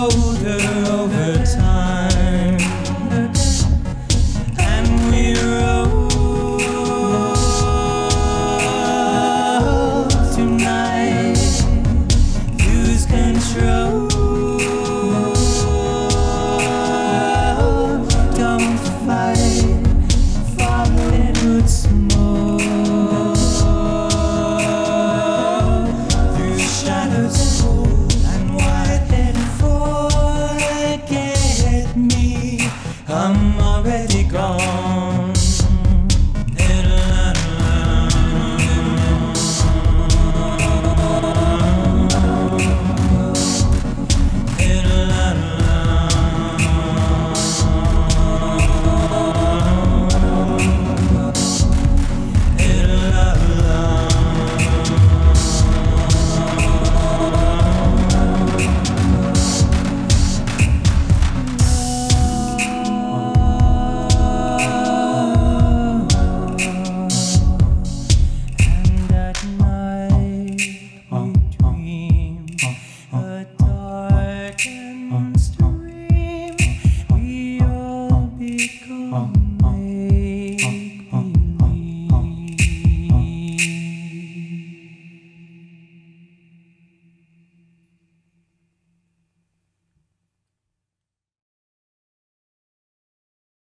know.